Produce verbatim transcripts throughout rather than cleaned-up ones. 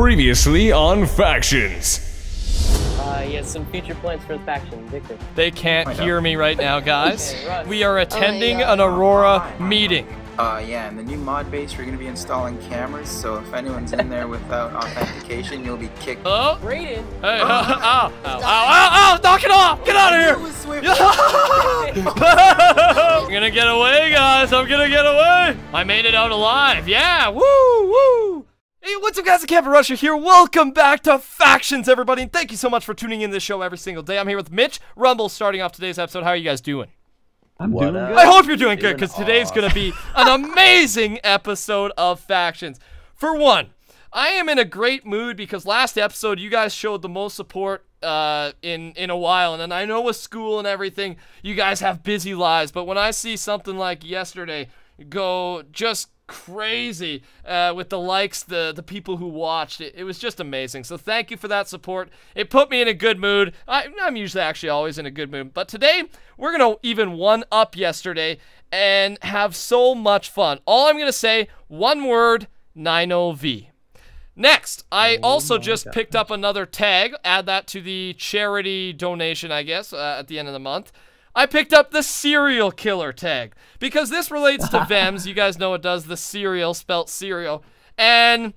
Previously on Factions. Uh, he has some future plans for the faction, Victor. They can't hear me right now, guys. We are attending oh, yeah. an Aurora meeting. Uh, yeah, in the new mod base, we're going to be installing cameras, so if anyone's in there without authentication, you'll be kicked. Oh, Brayden. Hey, oh, ow, ow, ow, ow, ow, knock it off. Get out of here. I'm going to get away, guys. I'm going to get away. I made it out alive. Yeah, woo, woo. Hey, what's up, guys? The CampingRusher here. Welcome back to Factions, everybody. And thank you so much for tuning in this show every single day. I'm here with Mitch Rumble starting off today's episode. How are you guys doing? I'm doing good. I hope you're doing good, because today's going to be an amazing episode of Factions. For one, I am in a great mood because last episode you guys showed the most support uh, in, in a while. And then I know with school and everything, you guys have busy lives. But when I see something like yesterday go just crazy uh, with the likes, the, the people who watched it, it was just amazing. So thank you for that support. It put me in a good mood. I, I'm usually actually always in a good mood. But today, we're going to even one up yesterday and have so much fun. All I'm going to say, one word, nine oh V. Next, I also just picked up another tag. Add that to the charity donation, I guess, uh, at the end of the month. I picked up the serial killer tag because this relates to Vems. You guys know it does. The serial, spelt cereal. And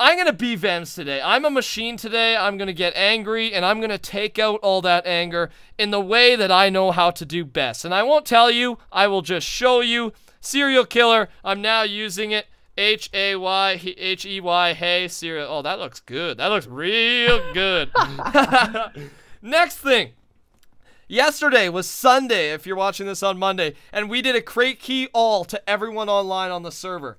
I'm going to be Vems today. I'm a machine today. I'm going to get angry, and I'm going to take out all that anger in the way that I know how to do best. And I won't tell you. I will just show you. Serial killer. I'm now using it. H A Y H E Y. Hey, cereal. Oh, that looks good. That looks real good. Next thing. Yesterday was Sunday, if you're watching this on Monday, and we did a crate key all to everyone online on the server.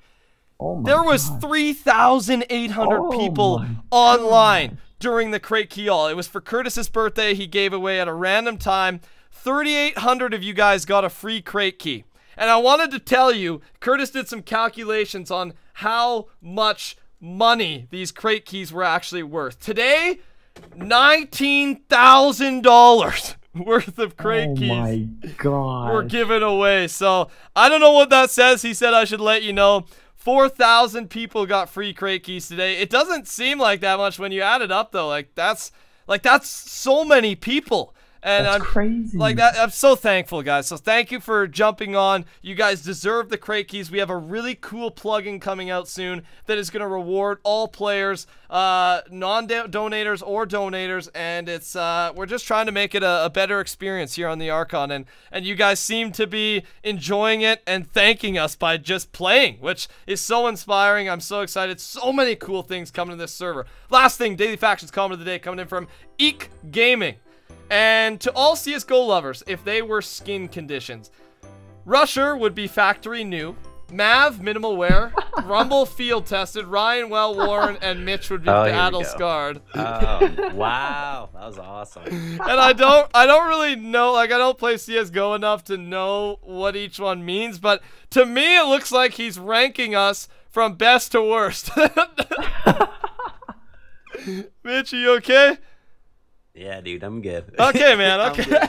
Oh there was three thousand eight hundred oh people online God. during the crate key all. It was for Curtis's birthday. He gave away at a random time. thirty-eight hundred of you guys got a free crate key. And I wanted to tell you, Curtis did some calculations on how much money these crate keys were actually worth. Today, nineteen thousand dollars. Worth of crate keys. Oh my God. We're giving away. So I don't know what that says. He said I should let you know. four thousand people got free crate keys today. It doesn't seem like that much when you add it up though. Like that's like that's so many people. And that's I'm crazy. Like that I'm so thankful, guys. So thank you for jumping on. You guys deserve the crate keys. We have a really cool plugin coming out soon that is going to reward all players, uh non-donators or donators, and it's uh we're just trying to make it a, a better experience here on the Archon, and and you guys seem to be enjoying it and thanking us by just playing, which is so inspiring. I'm so excited. So many cool things coming to this server. Last thing, Daily Factions comment of the day coming in from Eek Gaming. And to all C S G O lovers, if they were skin conditions, Rusher would be factory new, Mav minimal wear, Rumble field tested, Ryan well worn, and Mitch would be oh, battle scarred. Oh, wow, that was awesome. And I don't, I don't really know, like I don't play C S G O enough to know what each one means, but to me it looks like he's ranking us from best to worst. Mitch, are you okay? Yeah, dude, I'm good. Okay, man, okay.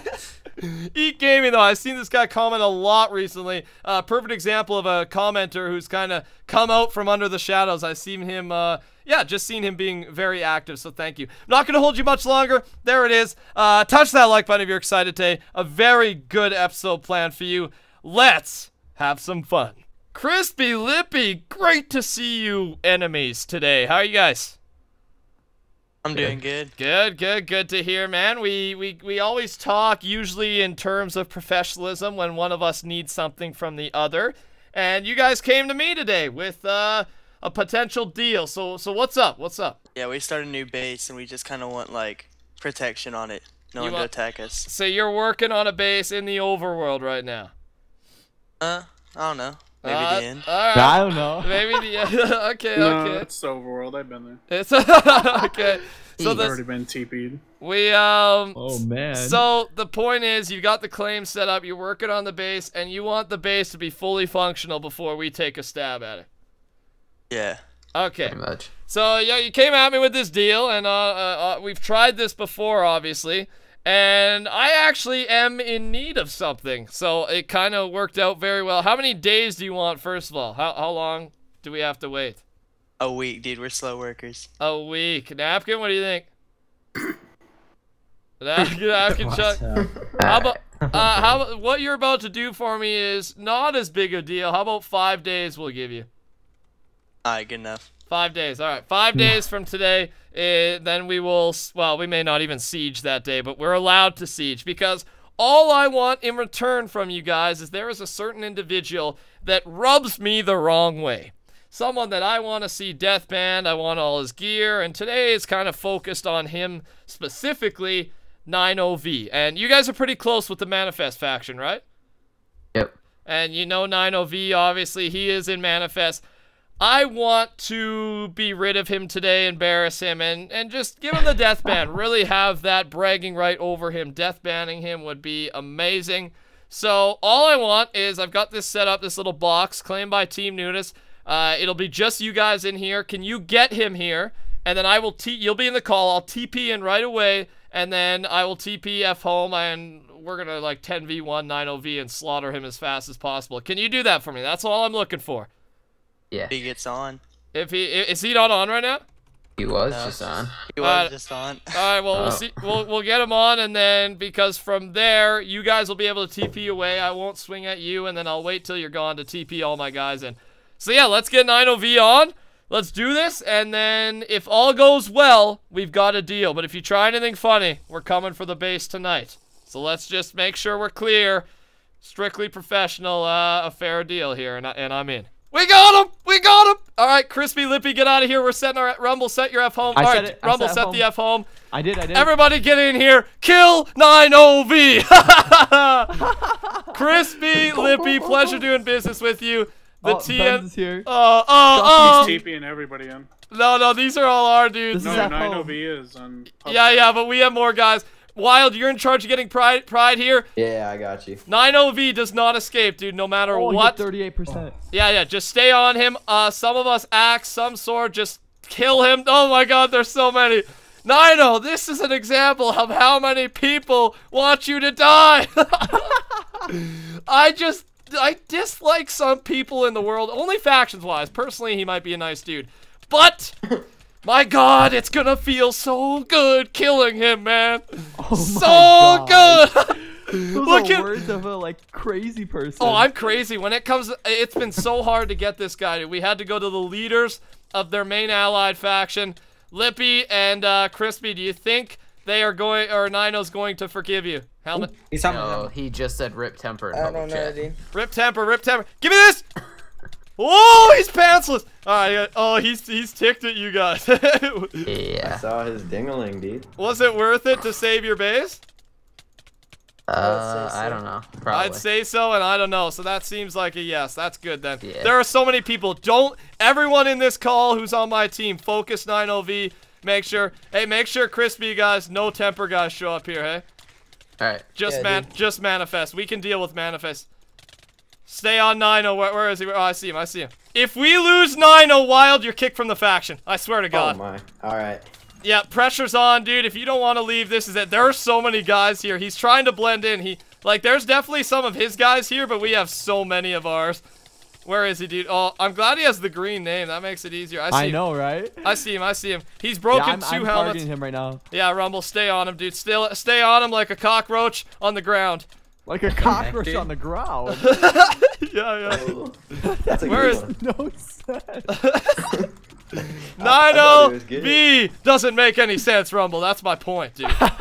Eek Gaming, though, I've seen this guy comment a lot recently. Uh, perfect example of a commenter who's kind of come out from under the shadows. I've seen him, uh, yeah, just seen him being very active, so thank you. I'm not going to hold you much longer. There it is. Uh, touch that like button if you're excited today. A very good episode planned for you. Let's have some fun. Crispy Lippy, great to see you enemies today. How are you guys? I'm doing good. Good, good, good to hear, man. We, we we always talk usually in terms of professionalism when one of us needs something from the other. And you guys came to me today with uh, a potential deal. So so what's up? What's up? Yeah, we started a new base and we just kind of want like protection on it. No one to attack us. So you're working on a base in the overworld right now? Uh, I don't know. Maybe uh, the end. Right. I don't know. Maybe the end. okay, no, okay. It's overworld. I've been there. It's okay. So I've already been T P'd. We um. Oh man. So the point is, you got the claim set up. You're working on the base, and you want the base to be fully functional before we take a stab at it. Yeah. Okay. Pretty much. So yeah, you came at me with this deal, and uh, uh, uh we've tried this before, obviously. And I actually am in need of something, so it kind of worked out very well. How many days do you want, first of all? How, how long do we have to wait? A week, dude. We're slow workers. A week. Napkin, what do you think? Napkin, napkin Chuck. How about, uh, how about, what you're about to do for me is not as big a deal. How about five days we'll give you? All right, good enough. Five days. All right. Five days from today, uh, then we will, well, we may not even siege that day, but we're allowed to siege because all I want in return from you guys is there is a certain individual that rubs me the wrong way. Someone that I want to see deathbanned. I want all his gear, and today is kind of focused on him specifically, ninety V. And you guys are pretty close with the Manifest faction, right? Yep. And you know ninety V, obviously, he is in Manifest. I want to be rid of him today, embarrass him, and, and just give him the death ban. Really have that bragging right over him. Death banning him would be amazing. So all I want is I've got this set up, this little box, claimed by Team Nudis. Uh, it'll be just you guys in here. Can you get him here? And then I will T you'll be in the call. I'll T P in right away, and then I will T P F home, and we're going to like ten V one, ninety V, and slaughter him as fast as possible. Can you do that for me? That's all I'm looking for. Yeah. He gets on. If he is he not on right now? He was no, just on. He was uh, just on. All right, well oh. we'll see. We'll we'll get him on, and then because from there you guys will be able to T P away. I won't swing at you, and then I'll wait till you're gone to T P all my guys in. So yeah, let's get ninety V on. Let's do this, and then if all goes well, we've got a deal. But if you try anything funny, we're coming for the base tonight. So let's just make sure we're clear, strictly professional, uh, a fair deal here, and I, and I'm in. We got him! We got him! All right, Crispy Lippy, get out of here. We're setting our Rumble. Set your F home. I All right, it, Rumble, set, set the F home. I did, I did. Everybody get in here. Kill ninety V! Crispy Lippy, pleasure doing business with you. The oh, T M. Here. Oh, oh, oh. He's TPing everybody in. No, no, these are all our dudes. This no, ninety V is. On yeah, yeah, but we have more guys. Wild, you're in charge of getting pride, pride here. Yeah, I got you. ninety V does not escape, dude, no matter oh, what. thirty-eight percent. Yeah, yeah, just stay on him. Uh, some of us axe, some sword, just kill him. Oh my God, there's so many. ninety, this is an example of how many people want you to die. I just, I dislike some people in the world, only factions-wise. Personally, he might be a nice dude, but... My God, it's gonna feel so good killing him, man. Oh my God. So good. Those Look are words of a like crazy person. Oh, I'm crazy. When it comes, it's been so hard to get this guy. We had to go to the leaders of their main allied faction, Lippy and uh, Crispy. Do you think they are going, or Nino's going to forgive you? Helmet. He's no, he just said rip temper. I don't know, dude. Rip temper, rip temper. Give me this. Oh, he's pantsless! All right, oh, he's he's ticked at you guys. Yeah. I saw his dingling, dude. Was it worth it to save your base? Uh, I, so. I don't know. Probably. I'd say so, and I don't know. So that seems like a yes. That's good then. Yeah. There are so many people. Don't everyone in this call who's on my team focus ninety V. Make sure. Hey, make sure Crispy guys, no temper guys show up here. Hey. All right. Just yeah, man, dude. just manifest. We can deal with manifest. Stay on ninety. Where, where is he? Oh, I see him. I see him. If we lose ninety, Wild, you're kicked from the faction. I swear to God. Oh, my. All right. Yeah, pressure's on, dude. If you don't want to leave, this is it. There are so many guys here. He's trying to blend in. He Like, there's definitely some of his guys here, but we have so many of ours. Where is he, dude? Oh, I'm glad he has the green name. That makes it easier. I see I him. know, right? I see him. I see him. He's broken yeah, I'm, two I'm helmets. I'm targeting him right now. Yeah, Rumble, stay on him, dude. Still, stay on him like a cockroach on the ground. Like a cockroach on the ground. yeah, yeah. Oh, that's a Where is no sense? ninety V doesn't make any sense, Rumble. That's my point, dude. I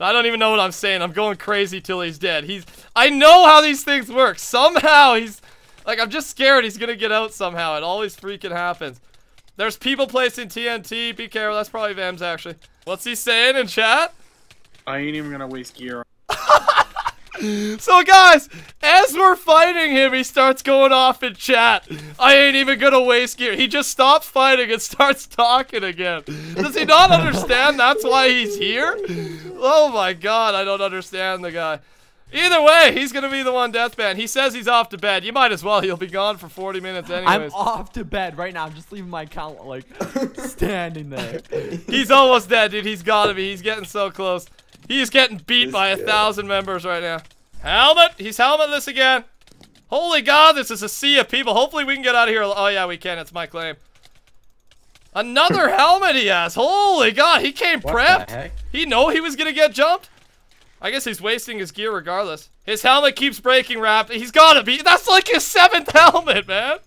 don't even know what I'm saying. I'm going crazy till he's dead. He's. I know how these things work. Somehow he's. Like I'm just scared he's gonna get out somehow. It always freaking happens. There's people placing T N T. Be careful. That's probably Vems actually. What's he saying in chat? I ain't even gonna waste gear. So guys, as we're fighting him, he starts going off in chat. I ain't even gonna waste gear. He just stops fighting and starts talking again. Does he not understand that's why he's here? Oh my God, I don't understand the guy. Either way, he's gonna be the one deathbanned. He says he's off to bed. You might as well. He'll be gone for forty minutes anyways. I'm off to bed right now. I'm just leaving my account like standing there. He's almost dead, dude. He's gotta be. He's getting so close. He's getting beat this by a thousand members right now. Helmet! He's helmetless again. Holy God, this is a sea of people. Hopefully we can get out of here. Oh yeah, we can. It's my claim. Another helmet he has. Holy God, he came what prepped. He know he was gonna get jumped. I guess he's wasting his gear regardless. His helmet keeps breaking, Rap. He's gotta be. That's like his seventh helmet, man.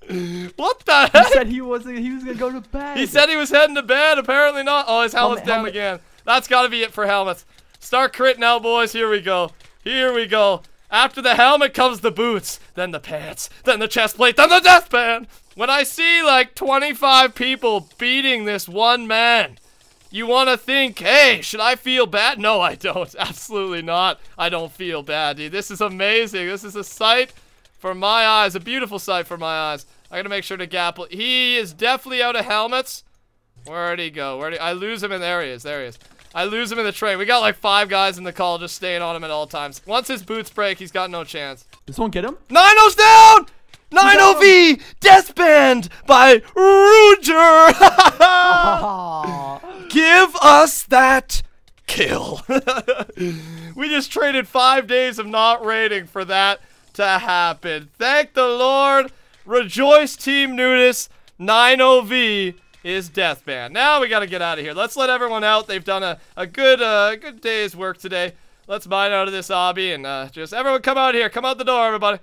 What the heck? He said he was. He was gonna go to bed. He said he was heading to bed. Apparently not. Oh, his helmet's helmet, down helmet. again. That's gotta be it for helmets. Start critting out, boys. Here we go. Here we go. After the helmet comes the boots, then the pants, then the chest plate, then the deathband. When I see like twenty-five people beating this one man, you want to think, hey, should I feel bad? No, I don't. Absolutely not. I don't feel bad, dude. This is amazing. This is a sight for my eyes, a beautiful sight for my eyes. I got to make sure to gap. He is definitely out of helmets. Where'd he go? Where'd he... I lose him in the areas. There he is. I lose him in the train. We got like five guys in the call just staying on him at all times. Once his boots break, he's got no chance. Did someone get him? Nino's down! nine oh V deathband by Ruger! Oh. Give us that kill. We just traded five days of not raiding for that to happen. Thank the Lord. Rejoice, Team Nudis. nine oh V. Is deathband. Now we gotta get out of here. Let's let everyone out. They've done a, a good uh, good day's work today. Let's mine out of this hobby and uh, just everyone come out here. Come out the door, everybody.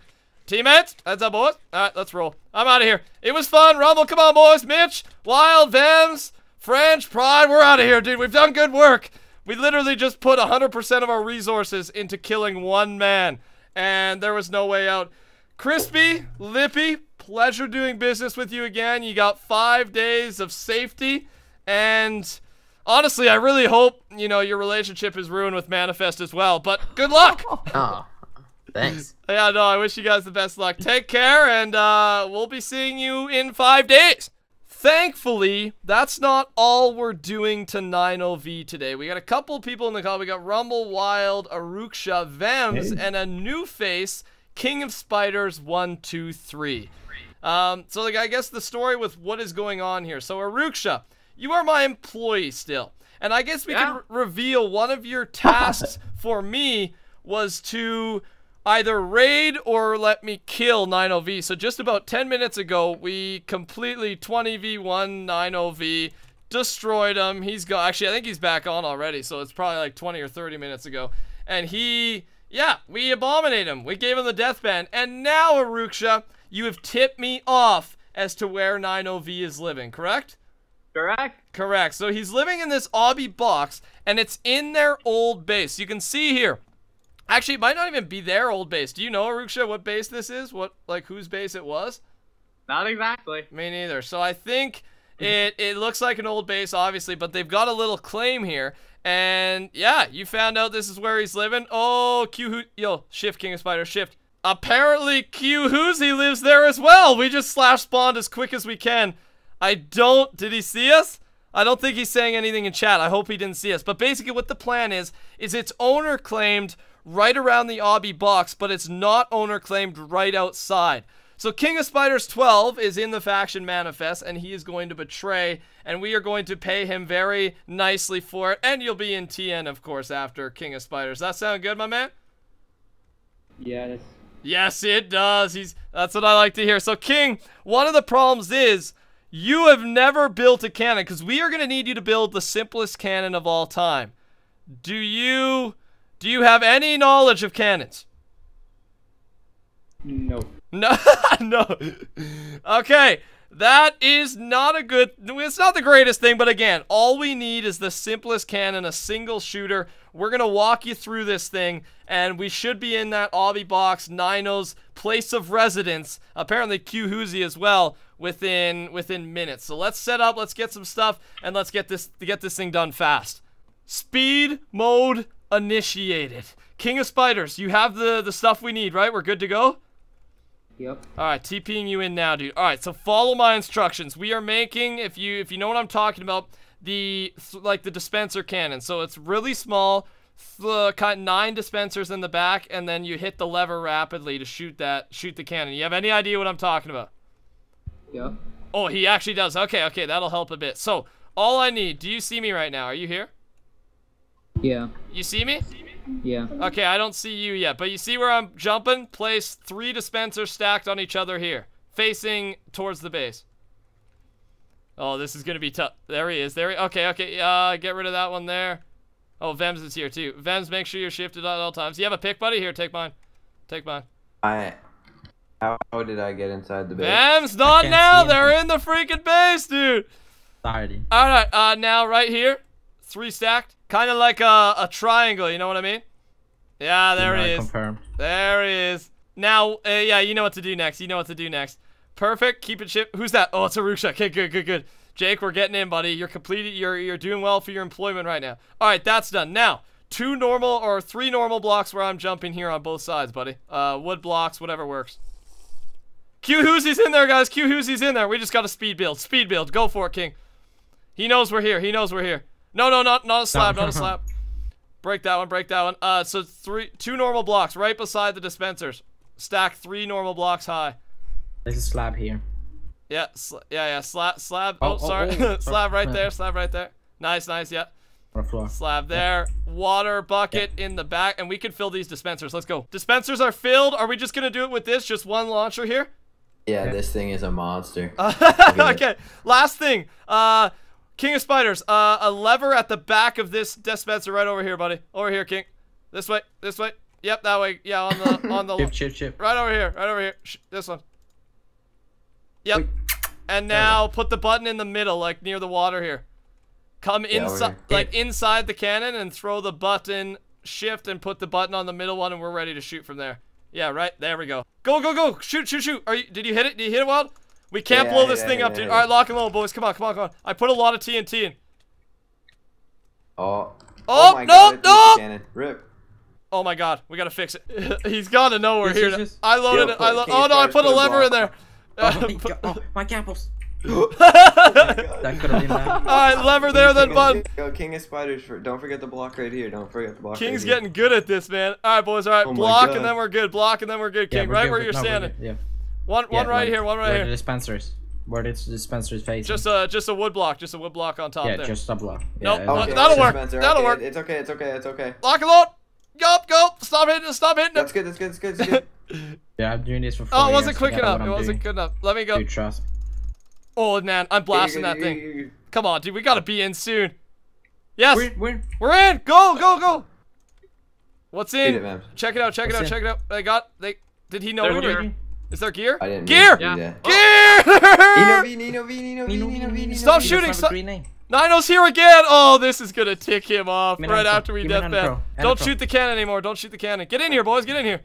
Teammates, that's up, boys. All right, let's roll. I'm out of here. It was fun. Rumble, come on, boys. Mitch, Wild, Vems, French, Pride. We're out of here, dude. We've done good work. We literally just put one hundred percent of our resources into killing one man, and there was no way out. Crispy, Lippy, pleasure doing business with you again. You got five days of safety, and honestly, I really hope, you know, your relationship is ruined with Manifest as well, but good luck. Oh, thanks. Yeah, no, I wish you guys the best luck. Take care, and uh, we'll be seeing you in five days. Thankfully, that's not all we're doing to nine oh V today. We got a couple people in the call. We got Rumble, Wild, Aruksha, Vems, hey. and a new face, King of Spiders, one, two, three. Um, so, like, I guess the story with what is going on here. So, Aruksha, you are my employee still. And I guess we yeah. can re reveal one of your tasks for me was to either raid or let me kill nine oh V. So, just about ten minutes ago, we completely twenty V one nine oh V, destroyed him. He's gone. Actually, I think he's back on already. So, it's probably like twenty or thirty minutes ago. And he... Yeah, we abominate him. We gave him the deathband. And now, Aruksha, you have tipped me off as to where nine oh V is living, correct? Correct. Correct. So he's living in this obby box, and it's in their old base. You can see here. Actually, it might not even be their old base. Do you know, Aruksha, what base this is? What, like, whose base it was? Not exactly. Me neither. So I think it, it looks like an old base, obviously, but they've got a little claim here. And, yeah, you found out this is where he's living. Oh, Q-Hoozie. Yo, shift, King of Spiders, shift. Apparently, Q-Hoozie lives there as well. We just slash spawned as quick as we can. I don't... Did he see us? I don't think he's saying anything in chat. I hope he didn't see us. But basically what the plan is, is it's owner claimed right around the obby box, but it's not owner claimed right outside. So King of Spiders twelve is in the faction manifest, and he is going to betray, and we are going to pay him very nicely for it. And you'll be in T N, of course, after King of Spiders. Does that sound good, my man? Yes. Yes, it does. He's that's what I like to hear. So King, one of the problems is you have never built a cannon, because we are going to need you to build the simplest cannon of all time. Do you do you have any knowledge of cannons? No. No, no. Okay, that is not a good, it's not the greatest thing, but again, all we need is the simplest cannon, a single shooter. We're going to walk you through this thing, and we should be in that obby box, Nino's place of residence, apparently Q-Hoozie as well, within within minutes. So let's set up, let's get some stuff, and let's get this get this thing done fast. Speed mode initiated. King of Spiders, you have the, the stuff we need, right? We're good to go? Yep. Alright, TPing you in now, dude. Alright, so follow my instructions. We are making, if you if you know what I'm talking about, the, like, the dispenser cannon. So it's really small, cut nine dispensers in the back, and then you hit the lever rapidly to shoot that, shoot the cannon. You have any idea what I'm talking about? Yep. Oh, he actually does. Okay, okay, that'll help a bit. So, all I need, do you see me right now? Are you here? Yeah. You see me? Yeah. Okay, I don't see you yet, but you see where I'm jumping? Place three dispensers stacked on each other here, facing towards the base. Oh, this is gonna be tough. There he is. There he. Okay, okay. Uh, get rid of that one there. Oh, Vems is here too. Vems, make sure you're shifted at all times. You have a pick, buddy? Here, take mine. Take mine. I. How did I get inside the base? Vems, not now. They're in the freaking base, dude. Sorry. All right. Uh, now right here, three stacked, kind of like a a triangle. You know what I mean? Yeah, there he is. Confirm. There he is. Now, uh, yeah, you know what to do next. You know what to do next. Perfect. Keep it ship. Who's that? Oh, it's Aruksha. Okay, good, good, good. Jake, we're getting in, buddy. You're completed. You're you're doing well for your employment right now. All right, that's done. Now, two normal or three normal blocks where I'm jumping here on both sides, buddy. Uh, wood blocks, whatever works. Q-Hoozie's in there, guys. Q-Hoozie's in there. We just got to speed build. Speed build. Go for it, King. He knows we're here. He knows we're here. No, no, not not a slab. Not a slab. Break that one. Break that one. Uh, so three, two normal blocks right beside the dispensers. Stack three normal blocks high. There's a slab here. Yeah, sl yeah, yeah. Slab, slab. Oh, oh sorry. Oh, oh. Slab right there. Slab right there. Nice, nice. Yeah. Floor. Slab there. Yeah. Water bucket yeah. in the back, and we can fill these dispensers. Let's go. Dispensers are filled. Are we just gonna do it with this? Just one launcher here? Yeah, okay. This thing is a monster. Okay. Last thing. Uh, King of Spiders. Uh, a lever at the back of this dispenser right over here, buddy. Over here, King. This way. This way. Yep, that way. Yeah, on the on the. Chip, chip, chip. Right over here. Right over here. Shh, this one. Yep. Wait. And now put the button in the middle, like near the water here. Come yeah, inside, like inside the cannon, and throw the button. Shift and put the button on the middle one, and we're ready to shoot from there. Yeah, right. There we go. Go, go, go! Shoot, shoot, shoot! Are you? Did you hit it? Did you hit it, Wild? We can't yeah, blow this yeah, thing yeah, up, dude. Yeah, yeah. All right, lock and load, boys. Come on, come on, come on. I put a lot of T N T in. Oh. Oh, oh no, God, no! Rip. Oh my God, we gotta fix it. He's gotta know we're here. Just... I loaded Yo, it. I lo oh no, I put a lever in there. Oh my, oh, my campos. Oh my that could have been that. All right, lever there, then button. Go King of Spiders. For, don't forget the block right here. Don't forget the block. King's right getting here. Good at this, man. All right, boys. All right, oh block God. And then we're good. Block and then we're good. King, yeah, we're right good, where you're no, standing. Yeah. One, yeah, one right like, here. One right where here. The dispensers. Where the dispenser's facing. Just a, just a wood block. Just a wood block on top yeah, there. Yeah, just a block. Yeah, nope. Okay, that'll work. Dispenser. That'll okay, work. It's okay. It's okay. It's okay. Lock and load. Go, go. Stop hitting it. Stop hitting it. That's good. That's good. That's good. That's good. Yeah, I'm doing this for four. Oh, it wasn't quick enough. It wasn't good enough. Let me go. Dude, trust. Oh, man, I'm blasting that thing. Come on, dude. We got to be in soon. Yes. We're, we're, we're in. Go, go, go. What's in? It, check it out. Check What's it out. In? Check it out. They got. They. Did he know They're we were in? Is there gear? I didn't gear. Yeah. Gear. Oh. Nino V, Nino V, Nino V, Nino V, Nino V. Stop shooting. Stop. Nino's here again. Oh, this is going to tick him off Min right after we death ban. Don't shoot the cannon anymore. Don't shoot the cannon. Get in here, boys. Get in here.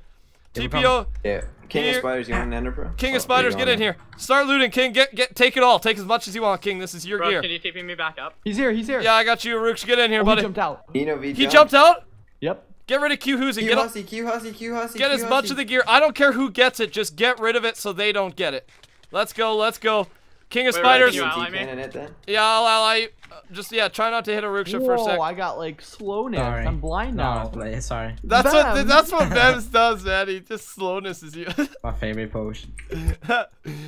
T P O. Yeah. King here. Of Spiders, you want an enderpro? King oh, of Spiders, get in here. Start looting, King. Get, get, take it all. Take as much as you want, King. This is your Bro, gear. Can you T P me back up? He's here. He's here. Yeah, I got you, Aruksha. Get in here, oh, buddy. He jumped out. Nino V he jumped out. Yep. Get rid of Q-Hoozie. Q-Hoozie. Q-Hoozie. Q-Hoozie. Get as much of the gear. I don't care who gets it. Just get rid of it so they don't get it. Let's go. Let's go. King of Wait, Spiders. Right, you you it, then? Yeah, I'll ally. Uh, just yeah, try not to hit Aruksha Whoa, for a sec. I got like slowness. Sorry. I'm blind now. No, sorry. That's Vems. what that's what Vems does, man. He just slowness is you. My favorite potion.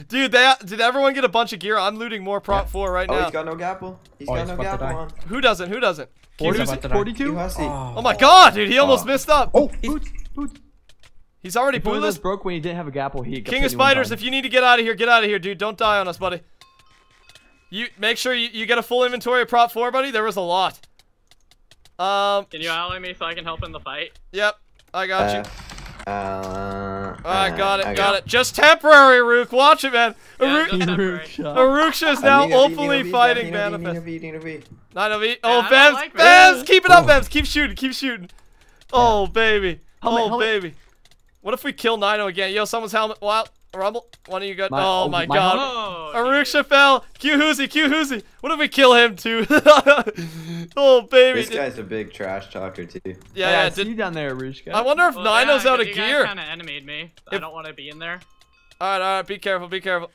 Dude, they did everyone get a bunch of gear? I'm looting more prop yeah. four right oh, now. He's got no gapple. He's oh, got he's no gapple on. Who doesn't? Who doesn't? forty-two. Oh. Oh my God, dude, he almost oh. missed up. Oh, boots, boots. He's already bootless. Broke when he didn't have a gapple. He King of Spiders. If you need to get out of here, get out of here, dude. Don't die on us, buddy. You make sure you, you get a full inventory of prop four, buddy. There was a lot. Um, can you ally me so I can help in the fight? Yep, I got uh, you. Uh, I got it, I got, got it. it. Just temporary, Rook. Watch it, man. Yeah, Aruksha is now openly fighting Manifest. nine oh V. Oh, Babs, Babs, keep it up, Babs. Keep shooting, keep shooting. Oh baby, oh baby. What if we kill Nino again? Yo, someone's helmet. Wild. Rumble, one of you got. My, oh my, my God! Oh, Aruksha fell. Q-Hoozie, Q-Hoozie. What if we kill him too? Oh baby! This guy's a big trash talker too. Yeah, yeah. yeah I see you down there, Aruksha. I wonder if well, Nino's yeah, out of you gear. Kind of enemied me. If, I don't want to be in there. All right, all right. Be careful, be careful.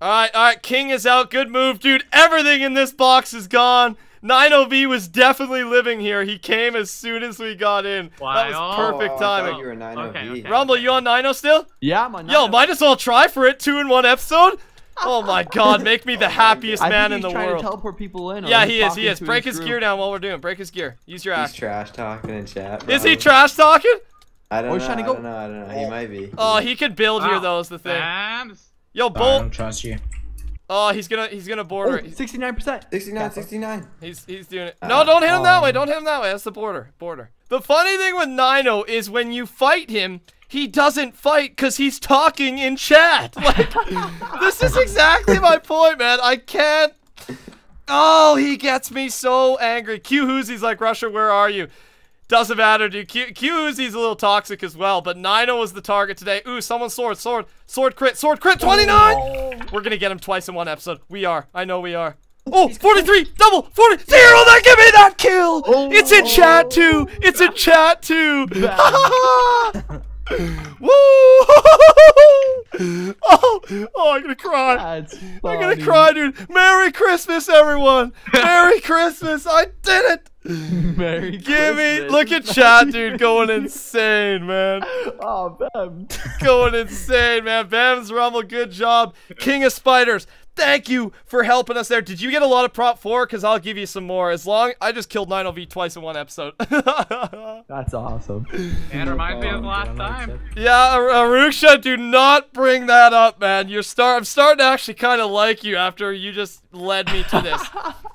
All right, all right. King is out. Good move, dude. Everything in this box is gone. nine oh V was definitely living here. He came as soon as we got in. Wow. That was perfect oh, timing. I you were nine oh V. Okay, okay. Rumble, you on Nino still? Yeah, I'm on Nino. Yo, might as well try for it. Two in one episode? Oh my God, make me the happiest oh man in the world. I think he's trying to teleport people in. Yeah, he is, he is. Break his, his gear down while we're doing. Break his gear. Use your axe. He's trash talking in chat. Probably. Is he trash talking? I don't, oh, know, I don't know, I don't know. He might be. Oh, he can build wow. here though is the thing. Yo, Bolt. I don't trust you. Oh, he's gonna he's gonna border. Oh, sixty-nine percent. sixty-nine, sixty-nine. He's he's doing it. No, don't hit him that way. Don't hit him that way. That's the border. Border. The funny thing with Nino is when you fight him, he doesn't fight because he's talking in chat. Like, this is exactly my point, man. I can't. Oh, he gets me so angry. Q-Hoozie's like, Rusher, where are you? Doesn't matter, dude. Q-Hoozie's a little toxic as well, but Nino was the target today. Ooh, someone sword, sword, sword crit, sword crit, twenty-nine! Oh. We're gonna get him twice in one episode. We are. I know we are. Oh, forty-three, double, forty, zero, that, give me that kill! Oh. It's in chat too! It's in chat too! Woo! Oh, oh, I'm gonna cry. I'm gonna cry, dude. Merry Christmas, everyone. Merry Christmas. I did it. Merry Give Christmas. Me, look at chat, dude, going insane, man. Oh, Bam. Going insane, man. Vems Rumble, good job. King of Spiders, thank you for helping us there. Did you get a lot of prop four? Because I'll give you some more. As long, I just killed nine L V twice in one episode. That's awesome. And reminds me of last time. Yeah, Aruksha, do not bring that up, man. You're star I'm starting to actually kind of like you after you just led me to this.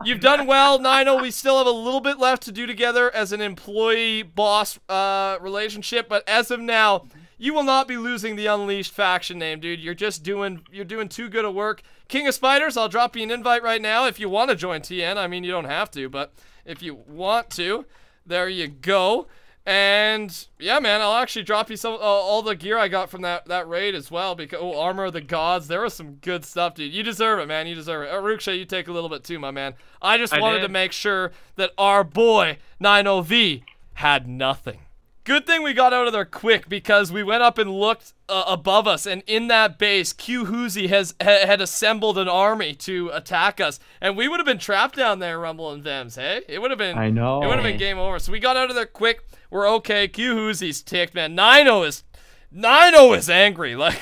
You've done well, Nino. We still have a little bit left to do together as an employee-boss uh, relationship, but as of now, you will not be losing the Unleashed faction name, dude. You're just doing, you're doing too good of work. King of Spiders, I'll drop you an invite right now if you want to join T N. I mean, you don't have to, but if you want to, there you go. And yeah, man, I'll actually drop you some uh, all the gear I got from that that raid as well. Because oh, Armor of the Gods, there was some good stuff, dude. You deserve it, man. You deserve it. Aruksha, you take a little bit too, my man. I just I wanted did. to make sure that our boy nine oh V had nothing. Good thing we got out of there quick because we went up and looked uh, above us, and in that base, Q-Hoozie has ha had assembled an army to attack us, and we would have been trapped down there, Rumble and Vems. Hey, it would have been. I know. It would have been game over. So we got out of there quick. We're okay. Q-Hoozie's ticked, man. Nino is, Nino is angry. Like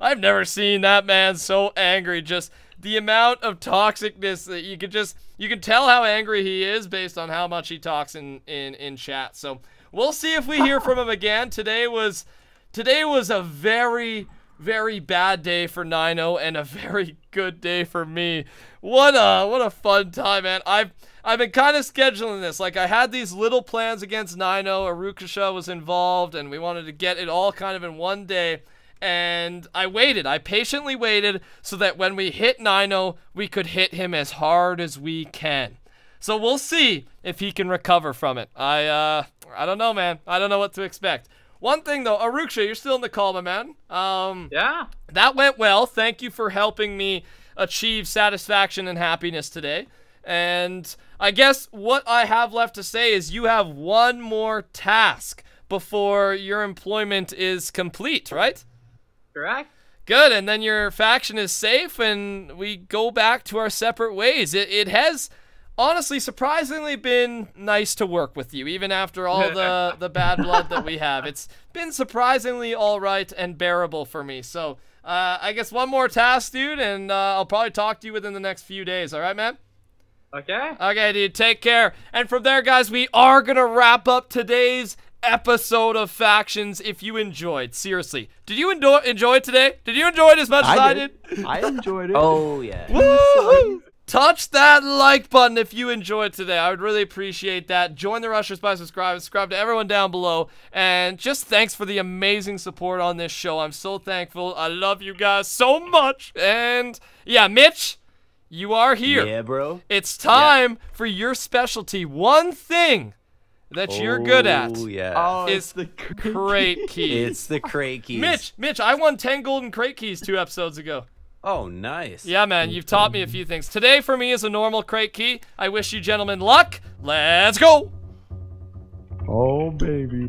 I've never seen that man so angry. Just the amount of toxicness that you could just, you can tell how angry he is based on how much he talks in in in chat. So. We'll see if we hear from him again. Today was today was a very, very bad day for Nino and a very good day for me. What a what a fun time, man. I've I've been kind of scheduling this. Like I had these little plans against Nino, Aruksha was involved, and we wanted to get it all kind of in one day. And I waited. I patiently waited so that when we hit Nino, we could hit him as hard as we can. So we'll see if he can recover from it. I uh I don't know, man. I don't know what to expect. One thing though, Aruksha, you're still in the call, my man. Um Yeah. That went well. Thank you for helping me achieve satisfaction and happiness today. And I guess what I have left to say is you have one more task before your employment is complete, right? Correct. Good, and then your faction is safe and we go back to our separate ways. It it has honestly, surprisingly been nice to work with you, even after all the, the bad blood that we have. It's been surprisingly all right and bearable for me. So uh, I guess one more task, dude, and uh, I'll probably talk to you within the next few days. All right, man? Okay. Okay, dude. Take care. And from there, guys, we are going to wrap up today's episode of Factions. If you enjoyed, seriously, did you enjoy, enjoy it today? Did you enjoy it as much I as I did? did? I enjoyed it. Oh, yeah. Woo-hoo! Touch that like button if you enjoyed today. I would really appreciate that. Join the Rushers by subscribing. Subscribe to everyone down below. And just thanks for the amazing support on this show. I'm so thankful. I love you guys so much. And yeah, Mitch, you are here. Yeah, bro. It's time yeah. for your specialty. One thing that oh, you're good at yeah. oh, is the crate, crate keys. It's the crate keys. Mitch, Mitch, I won ten golden crate keys two episodes ago. Oh, nice. Yeah, man, you've taught me a few things. Today, for me, is a normal crate key. I wish you gentlemen luck. Let's go. Oh, baby.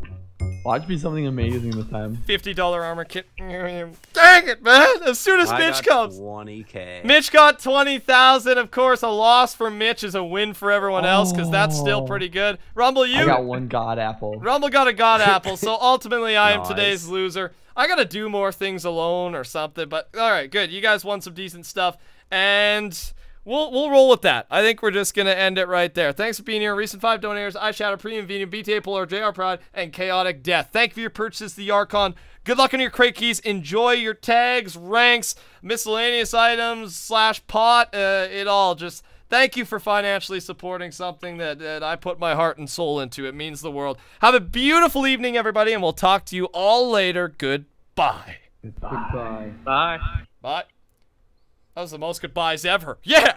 Watch me something amazing this time. fifty dollar armor kit. Dang it, man. As soon as I Mitch got comes. twenty K. Mitch got twenty thousand. Of course, a loss for Mitch is a win for everyone oh. else because that's still pretty good. Rumble, you. I got one god apple. Rumble got a god apple, so ultimately I nice. am today's loser. I gotta do more things alone or something, but all right, good. You guys won some decent stuff, and We'll, we'll roll with that. I think we're just going to end it right there. Thanks for being here. Recent five donators, iShadow, Premium Venium, B T A Polar, J R Pride, and Chaotic Death. Thank you for your purchases, TheArchon. Good luck on your crate keys. Enjoy your tags, ranks, miscellaneous items, slash pot, uh, it all. Just thank you for financially supporting something that, that I put my heart and soul into. It means the world. Have a beautiful evening, everybody, and we'll talk to you all later. Goodbye. Goodbye. Goodbye. Bye. Bye. That was the most goodbyes ever. Yeah!